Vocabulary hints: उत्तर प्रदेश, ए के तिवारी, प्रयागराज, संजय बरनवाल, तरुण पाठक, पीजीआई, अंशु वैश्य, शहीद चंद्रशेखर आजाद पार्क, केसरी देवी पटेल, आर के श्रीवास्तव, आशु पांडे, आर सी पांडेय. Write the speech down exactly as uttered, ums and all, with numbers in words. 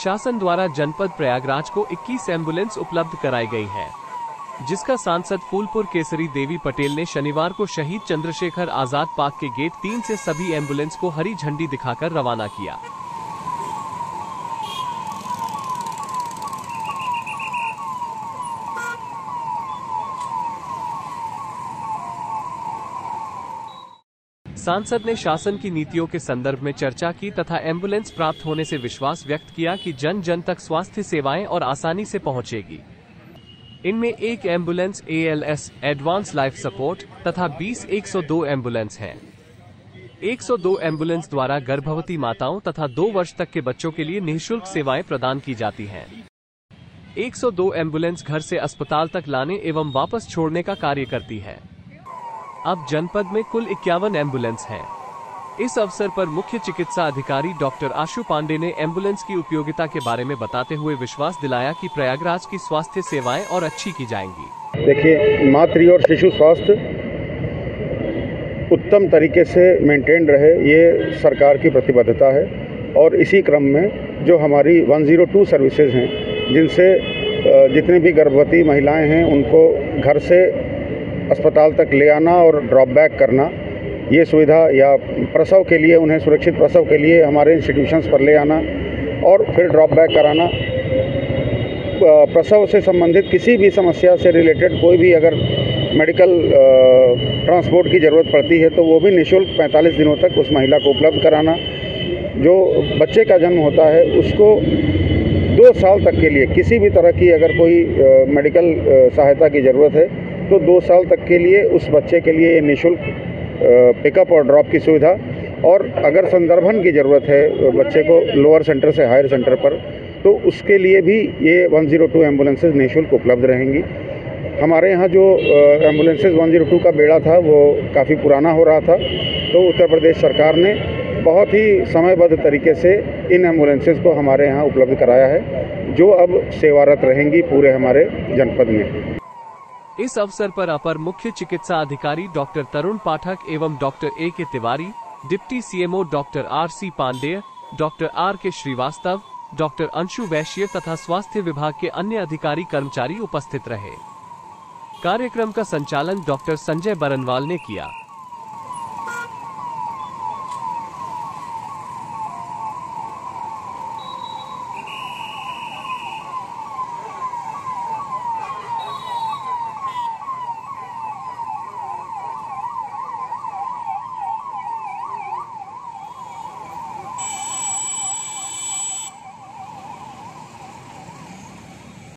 शासन द्वारा जनपद प्रयागराज को इक्कीस एम्बुलेंस उपलब्ध कराई गई है, जिसका सांसद फूलपुर केसरी देवी पटेल ने शनिवार को शहीद चंद्रशेखर आजाद पार्क के गेट तीन से सभी एम्बुलेंस को हरी झंडी दिखाकर रवाना किया। सांसद ने शासन की नीतियों के संदर्भ में चर्चा की तथा एम्बुलेंस प्राप्त होने से विश्वास व्यक्त किया कि जन जन तक स्वास्थ्य सेवाएं और आसानी से पहुंचेगी। इनमें एक ambulance A L S advance life support तथा बीस एक सौ दो एम्बुलेंस हैं। एक सौ दो एम्बुलेंस द्वारा गर्भवती माताओं तथा दो वर्ष तक के बच्चों के लिए निःशुल्क सेवाएं प्रदान की जाती हैं। एक सौ दो एम्बुलेंस घर से अस्पताल तक लाने एवं वापस छोड़ने का कार्य करती है। अब जनपद में कुल इक्यावन एम्बुलेंस हैं। इस अवसर पर मुख्य चिकित्सा अधिकारी डॉक्टर आशु पांडे ने एम्बुलेंस की उपयोगिता के बारे में बताते हुए विश्वास दिलाया कि प्रयागराज की स्वास्थ्य सेवाएं और अच्छी की जाएंगी। देखिए, मातृ और शिशु स्वास्थ्य उत्तम तरीके से मेंटेन रहे, ये सरकार की प्रतिबद्धता है। और इसी क्रम में जो हमारी एक सौ दो सर्विसेज हैं, जिनसे जितने भी गर्भवती महिलाएँ हैं उनको घर से अस्पताल तक ले आना और ड्रॉप बैक करना, ये सुविधा, या प्रसव के लिए उन्हें सुरक्षित प्रसव के लिए हमारे इंस्टीट्यूशंस पर ले आना और फिर ड्रॉप बैक कराना, प्रसव से संबंधित किसी भी समस्या से रिलेटेड कोई भी अगर मेडिकल ट्रांसपोर्ट की ज़रूरत पड़ती है तो वो भी निःशुल्क पैंतालीस दिनों तक उस महिला को उपलब्ध कराना, जो बच्चे का जन्म होता है उसको दो साल तक के लिए किसी भी तरह की अगर कोई मेडिकल सहायता की ज़रूरत है तो दो साल तक के लिए उस बच्चे के लिए निःशुल्क पिकअप और ड्रॉप की सुविधा, और अगर संदर्भन की ज़रूरत है बच्चे को लोअर सेंटर से हायर सेंटर पर तो उसके लिए भी ये एक सौ दो एम्बुलेंसेज निःशुल्क उपलब्ध रहेंगी। हमारे यहाँ जो एम्बुलेंसेज एक सौ दो का बेड़ा था वो काफ़ी पुराना हो रहा था, तो उत्तर प्रदेश सरकार ने बहुत ही समयबद्ध तरीके से इन एम्बुलेंसेज को हमारे यहाँ उपलब्ध कराया है, जो अब सेवारत रहेंगी पूरे हमारे जनपद में। इस अवसर पर अपर मुख्य चिकित्सा अधिकारी डॉक्टर तरुण पाठक एवं doctor ए के तिवारी, deputy C M O doctor आर सी पांडेय, doctor आर के श्रीवास्तव, doctor अंशु वैश्य तथा स्वास्थ्य विभाग के अन्य अधिकारी कर्मचारी उपस्थित रहे। कार्यक्रम का संचालन डॉक्टर संजय बरनवाल ने किया।